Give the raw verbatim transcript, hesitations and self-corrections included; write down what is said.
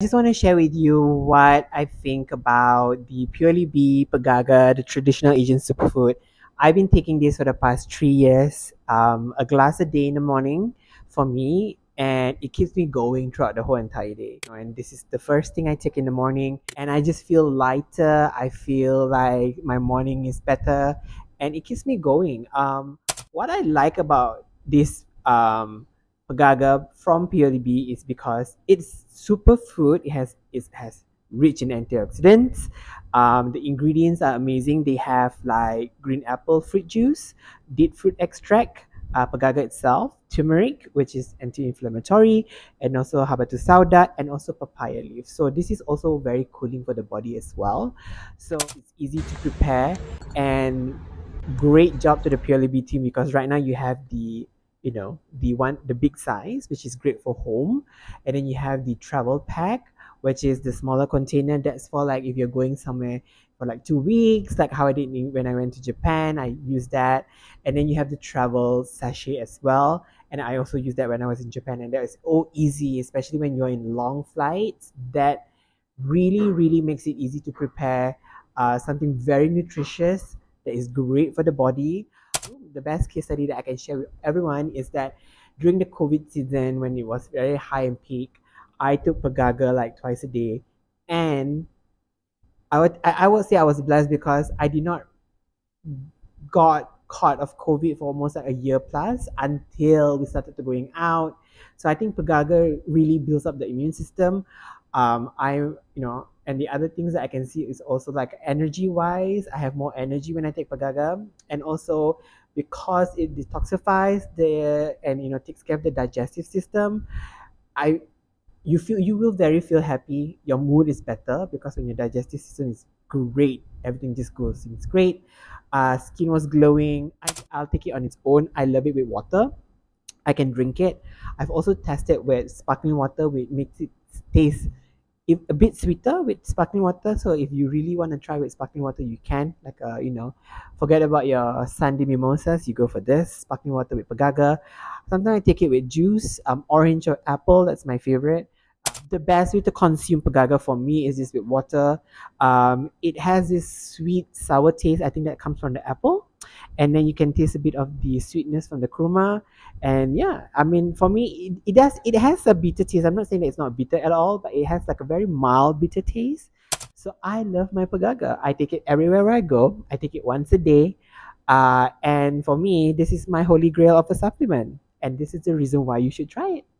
I just want to share with you what I think about the PurelyB, Pegaga, the traditional Asian superfood. I've been taking this for the past three years, um, a glass a day in the morning for me, and it keeps me going throughout the whole entire day. And this is the first thing I take in the morning, and I just feel lighter. I feel like my morning is better, and it keeps me going. Um, what I like about this um, Pegaga from PurelyB is because it's superfood. It has it has rich in antioxidants. Um, the ingredients are amazing. They have like green apple fruit juice, date fruit extract, uh, Pegaga itself, turmeric, which is anti-inflammatory, and also habatus sauda, and also papaya leaf. So this is also very cooling for the body as well. So it's easy to prepare, and great job to the PurelyB team, because right now you have the you know the one the big size, which is great for home, and then you have the travel pack, which is the smaller container. That's for like if you're going somewhere for like two weeks, like how I did when I went to Japan. I used that. And then you have the travel sachet as well, and I also used that when I was in Japan, and that is all easy, especially when you're in long flights. That really really makes it easy to prepare uh, something very nutritious that is great for the body. The best case study that I can share with everyone is that during the COVID season, when it was very high and peak, I took Pegaga like twice a day, and I would I would say I was blessed because I did not got caught of COVID for almost like a year plus until we started to going out. So I think Pegaga really builds up the immune system. Um, I you know, and the other things that I can see is also like energy wise, I have more energy when I take Pegaga, and also because it detoxifies the and you know takes care of the digestive system. I you feel you will very feel happy. Your mood is better because when your digestive system is great, everything just goes. It's great. Uh, skin was glowing. I, I'll take it on its own. I love it with water. I can drink it. I've also tested with sparkling water, which makes it taste a bit sweeter with sparkling water. So if you really want to try with sparkling water, you can. Like, uh, you know, forget about your Sunday mimosas. You go for this sparkling water with Pegaga. Sometimes I take it with juice, um, orange or apple. That's my favorite. The best way to consume Pegaga for me is just with water. Um, it has this sweet sour taste. I think that comes from the apple, and then you can taste a bit of the sweetness from the kurma. And yeah, I mean, for me, it, it does. It has a bitter taste. I'm not saying that it's not bitter at all, but it has like a very mild bitter taste. So I love my Pegaga. I take it everywhere I go. I take it once a day, uh, and for me, this is my holy grail of a supplement, and this is the reason why you should try it.